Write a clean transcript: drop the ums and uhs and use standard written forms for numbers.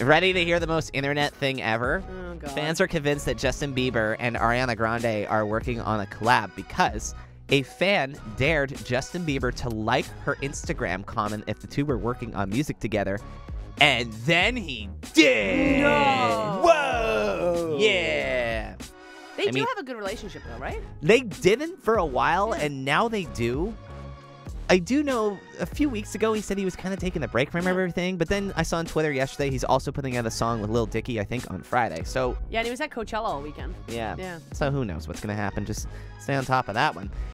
Ready to hear the most internet thing ever? Oh, God. Fans are convinced that Justin Bieber and Ariana Grande are working on a collab because a fan dared Justin Bieber to like her Instagram comment if the two were working on music together, and then he did! No. Whoa! Yeah! They do have a good relationship though, right? They didn't for a while, and now they do. I do know a few weeks ago he said he was kind of taking a break from everything, but then I saw on Twitter yesterday he's also putting out a song with Lil Dicky, I think, on Friday. So yeah, and he was at Coachella all weekend. Yeah. So who knows what's going to happen. Just stay on top of that one.